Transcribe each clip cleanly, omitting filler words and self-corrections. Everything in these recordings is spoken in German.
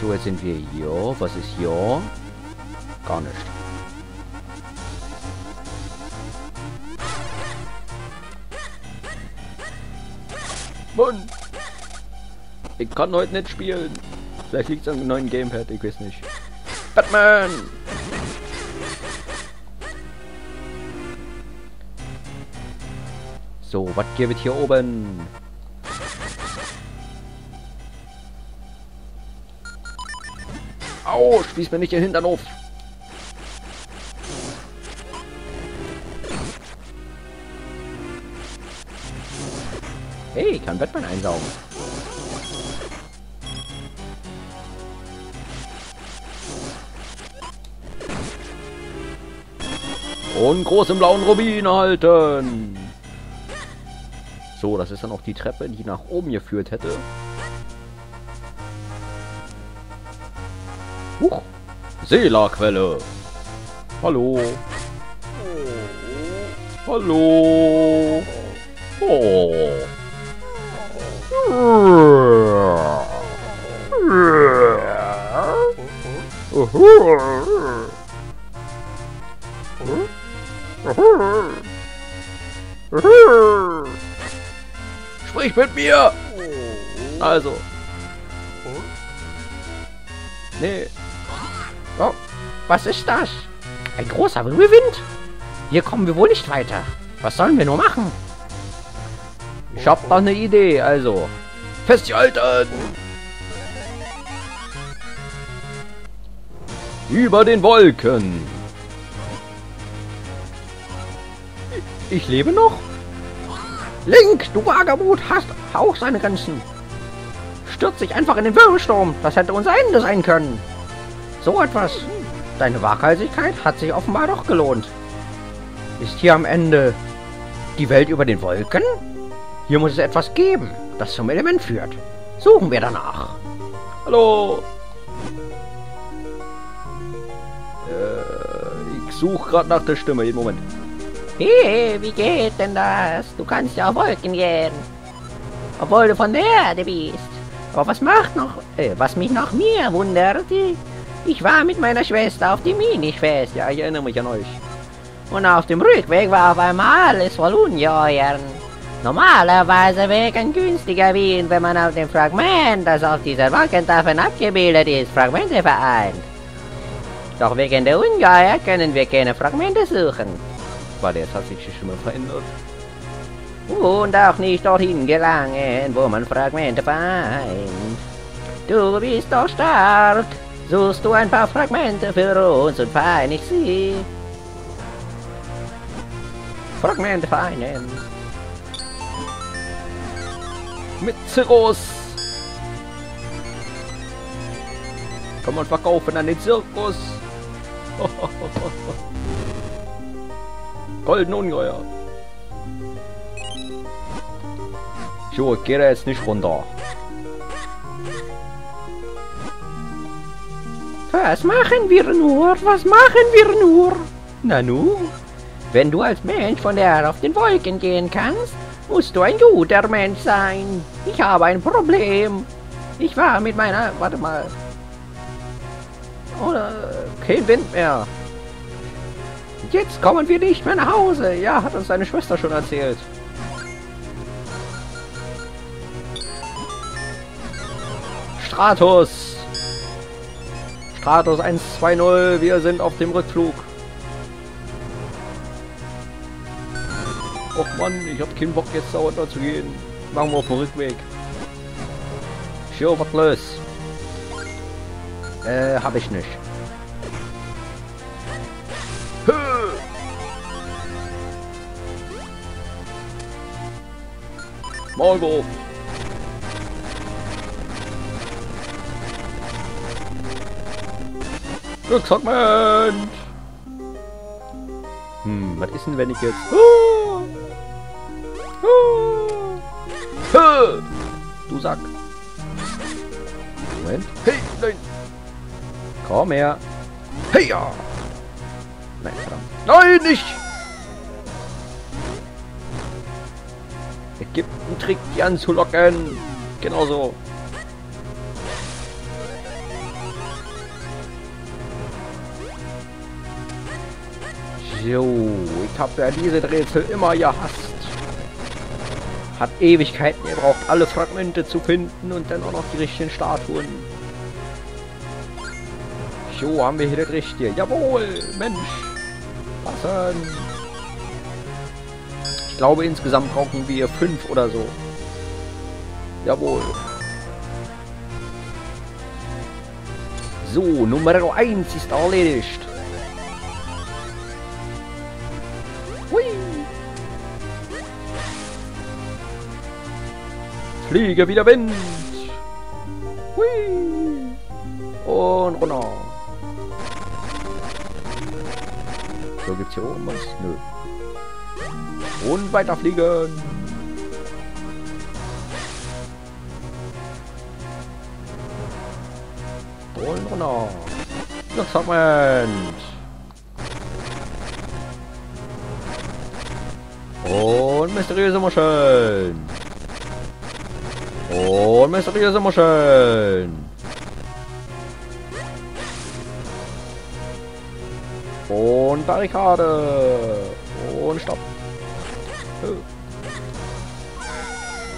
So, jetzt sind wir hier. Was ist hier? Gar nicht. Mann! Ich kann heute nicht spielen. Vielleicht liegt es an dem neuen Gamepad, ich weiß nicht. Batman! So, was gibt es hier oben? Au, spieß mir nicht den Hintern auf! Hey, ich kann Batman einsaugen. Und großen blauen Rubin erhalten. So, das ist dann auch die Treppe, die nach oben geführt hätte. Huch. Seelaquelle. Hallo. Hallo. Oh. Sprich mit mir! Also. Nee. Oh, was ist das? Ein großer Wirbelwind? Hier kommen wir wohl nicht weiter. Was sollen wir nur machen? Ich hab noch eine Idee, also. Festgehalten! Über den Wolken! Ich lebe noch? Link, du Vagabund, hast auch seine Grenzen. Stürz dich einfach in den Wirbelsturm. Das hätte unser Ende sein können. So etwas. Deine Waghalsigkeit hat sich offenbar doch gelohnt. Ist hier am Ende die Welt über den Wolken? Hier muss es etwas geben, das zum Element führt. Suchen wir danach. Hallo. Ich suche gerade nach der Stimme. Jeden Moment. Hey, wie geht denn das? Du kannst ja auf Wolken gehen. Obwohl du von der Erde bist. Aber was mich noch mehr wundert, ich war mit meiner Schwester auf dem Minisch-Fest. Ja, ich erinnere mich an euch. Und auf dem Rückweg war auf einmal alles voll Ungeheuern. Normalerweise wäre ein günstiger Wind, wenn man auf dem Fragment, das auf dieser Wolkentafel abgebildet ist, Fragmente vereint. Doch wegen der Ungeheuer können wir keine Fragmente suchen. Warte, jetzt hat sich die Stimme verändert. Und auch nicht dorthin gelangen, wo man Fragmente vereint. Du bist doch stark. Suchst du ein paar Fragmente für uns und vereinigt sie. Fragmente vereinen. Mit Zirkus. Kann man verkaufen an den Zirkus. Golden Ungeheuer. So, ich gehe da jetzt nicht runter. Was machen wir nur? Was machen wir nur? Nanu, wenn du als Mensch von der Erde auf den Wolken gehen kannst, musst du ein guter Mensch sein. Ich habe ein Problem. Ich war mit meiner... Warte mal. Oder... Kein Wind mehr. Jetzt kommen wir nicht mehr nach Hause. Ja, hat uns seine Schwester schon erzählt. Stratos. Stratos 120. Wir sind auf dem Rückflug. Och Mann, ich hab keinen Bock jetzt da runter zu gehen. Machen wir auf den Rückweg. Sure, was los? Hab ich nicht. Morgo! Glückshackmann! Hm, was ist denn, wenn ich jetzt... Du Sack! Moment. Hey, nein! Komm her! Hey, ja! Nein, verdammt. Nein, nicht! Es gibt einen Trick, die anzulocken. Genauso. Jo, ich hab ja diese Rätsel immer gehasst. Hat Ewigkeiten gebraucht, alle Fragmente zu finden und dann auch noch die richtigen Statuen. Jo, haben wir hier das Richtige. Jawohl, Mensch. Wasser. Ich glaube, insgesamt brauchen wir 5 oder so. Jawohl. So, Nummer 1 ist erledigt. Hui. Fliege wie der Wind. Hui. Und runter. So, gibt's hier oben was? Nö. Und weiter fliegen. Und runter. Das hat man. Und mysteriöse Muscheln. Und mysteriöse Muscheln. Und Barrikade. Und Stopp.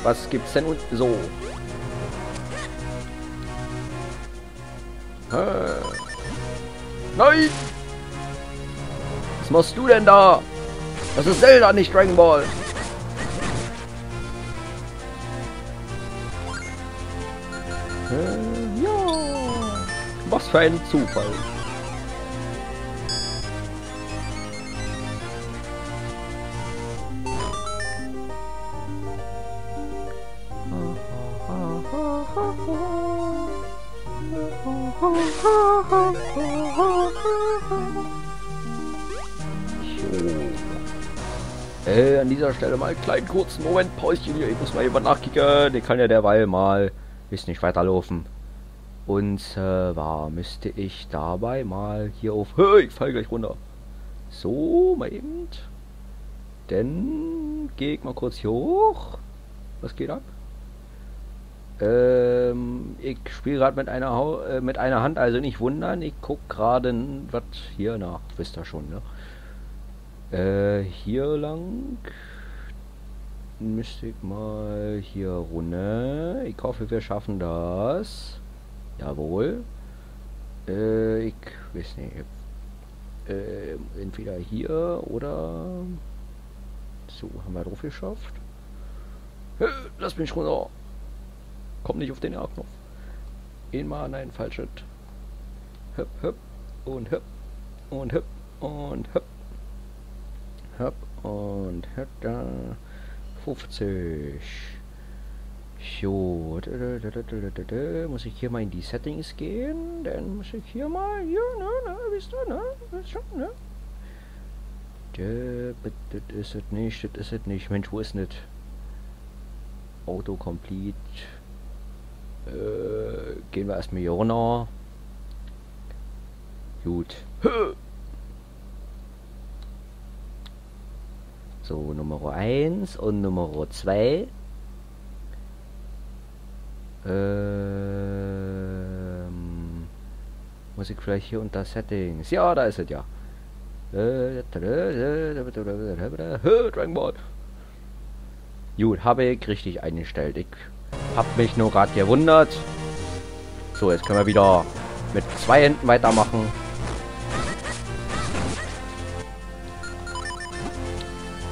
Was gibt's denn unten so? Nein! Was machst du denn da? Das ist Zelda, nicht Dragon Ball! Ja! Was für ein Zufall! An dieser Stelle mal einen kleinen kurzen Moment Pauschen hier. Ich muss mal jemand nachkicken. Ich kann ja derweil mal ist nicht weiterlaufen. Und zwar müsste ich dabei mal hier auf. Ich fall gleich runter. So, mal eben. Dann gehe ich mal kurz hier hoch. Was geht ab? Ich spiele gerade mit einer Hand, also nicht wundern. Ich gucke gerade was hier nach. Wisst ihr schon, ne? Hier lang müsste ich mal hier runter. Ich hoffe, wir schaffen das. Jawohl. Ich weiß nicht. Entweder hier oder so. Haben wir drauf geschafft? Lass mich runter. Komm nicht auf den A-Knopf. Einmal, nein, falsches. Höpp, höpp. Und höpp. Und höpp. Und höpp. Und hat da 50. So, muss ich hier mal in die Settings gehen? Dann muss ich hier mal, ja, ne, bist du, ne? Bist schon, ne? Das ist es nicht, das ist es nicht. Mensch, wo ist das? Auto complete. Gehen wir erstmal hier runter. Gut. So, Nummer 1 und Nummer 2. Muss ich vielleicht hier unter Settings. Ja, da ist es ja. Dragon Ball. Gut, habe ich richtig eingestellt. Ich habe mich nur gerade gewundert. So, jetzt können wir wieder mit 2 Händen weitermachen.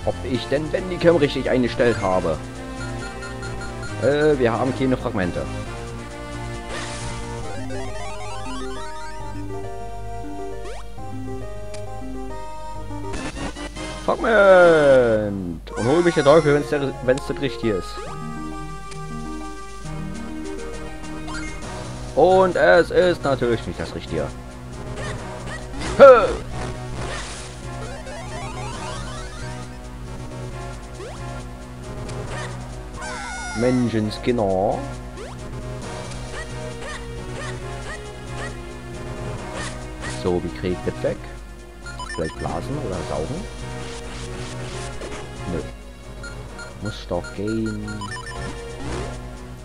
Ob ich denn Bandicam richtig eingestellt habe. Wir haben keine Fragmente. Fragment! Und hol mich der Teufel, wenn es das Richtige ist. Und es ist natürlich nicht das Richtige. Hö! Menschens, genau. So, wie kriege ich das weg? Vielleicht blasen oder saugen? Nö. Muss doch gehen.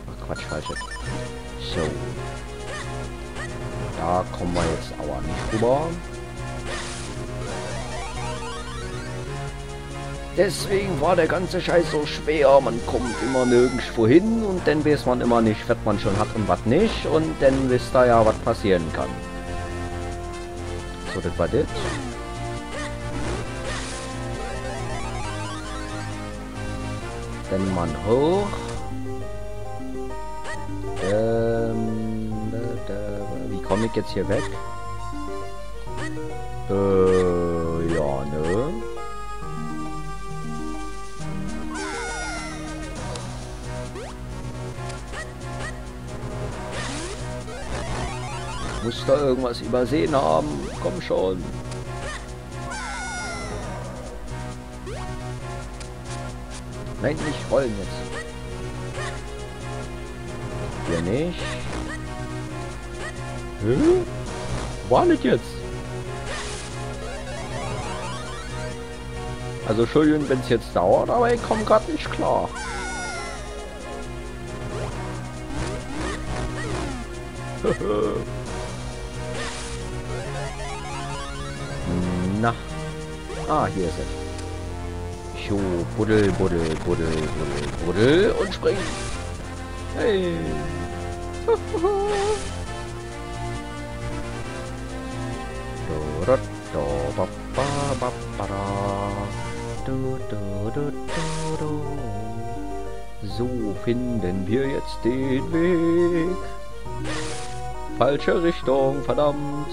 Ach Quatsch, falsch. So. Da kommen wir jetzt aber nicht rüber. Deswegen war der ganze Scheiß so schwer. Man kommt immer nirgendwo hin und dann weiß man immer nicht, was man schon hat und was nicht. Und dann wisst ihr ja, was passieren kann. So, das war das. Dann man hoch. Wie komme ich jetzt hier weg? Ja, ne? Muss da irgendwas übersehen haben? Komm schon. Nein, nicht rollen jetzt. Hier nicht. Hm? War nicht jetzt. Also Entschuldigung, wenn es jetzt dauert, aber ich komme gerade nicht klar. Na. Ah, hier ist es. Buddel, buddel, buddel, buddel, buddel und springen. Hey. So finden wir jetzt den Weg. Falsche Richtung, verdammt.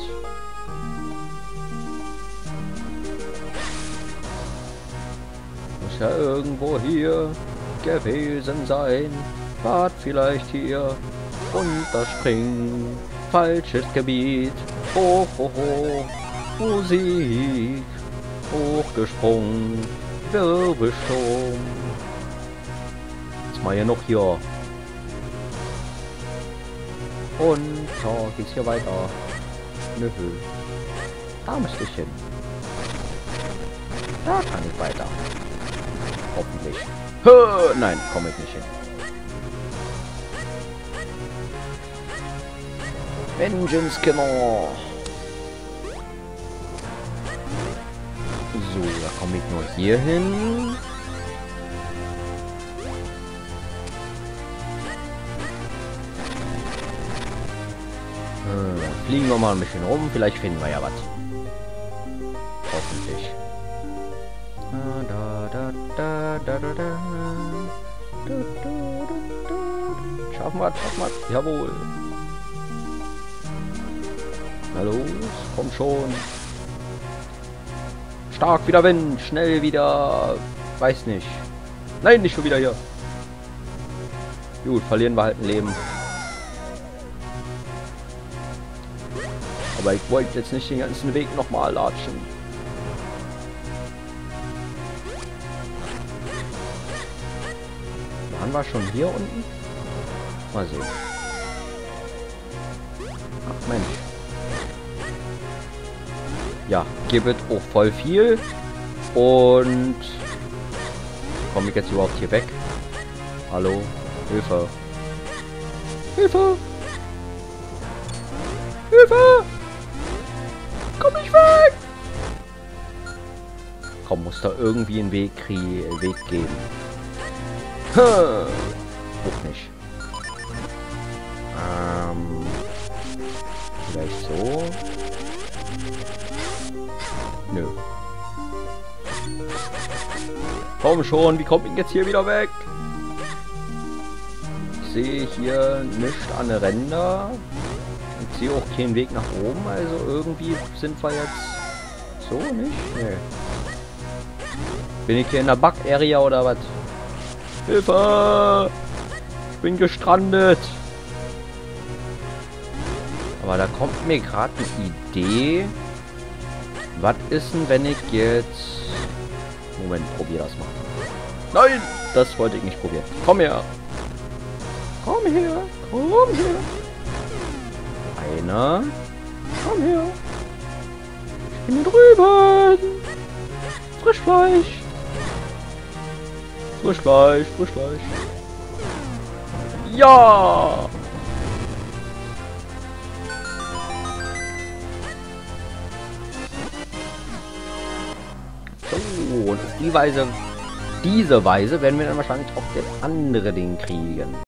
Ja, irgendwo hier gewesen sein. Wart vielleicht hier. Runterspringen. Falsches Gebiet. Hoch, hoch, hoch. Musik. Hochgesprungen. Wirbelsturm. Jetzt mal hier noch hier. Und so geht's hier weiter. Nö. Da müsste ich hin. Da kann ich weiter. Hoffentlich. Nein, komme ich nicht hin. Vengeance, genau. So, da komme ich nur hier hin. Fliegen wir mal ein bisschen rum, vielleicht finden wir ja was. Hoffentlich. Schaffen wir. Jawohl. Na los, komm schon. Stark wieder Wind, schnell wieder. Weiß nicht. Nein, nicht schon wieder hier. Gut, verlieren wir halt ein Leben. Aber ich wollte jetzt nicht den ganzen Weg nochmal latschen. War schon hier unten? Mal sehen. Ach Mensch. Ja, gibt auch voll viel. Und komme ich jetzt überhaupt hier weg? Hallo? Hilfe! Hilfe! Hilfe! Komm ich weg! Komm, muss da irgendwie einen Weg geben. Auch nicht. Vielleicht so. Nö. Komm schon, wie kommt ich jetzt hier wieder weg? Ich sehe hier nichts an den Ränder. Ich sehe auch keinen Weg nach oben, also irgendwie sind wir jetzt so nicht? Nee. Bin ich hier in der Bug-Area oder was? Hilfe! Ich bin gestrandet. Aber da kommt mir gerade eine Idee. Was ist denn, wenn ich jetzt... Moment, probier das mal. Nein! Das wollte ich nicht probieren. Komm her! Komm her! Komm her! Einer. Komm her! Ich bin drüben! Frischfleisch! Frischfleisch, Frischfleisch. Ja! So, und auf die Weise dieser Weise werden wir dann wahrscheinlich auch den anderen kriegen.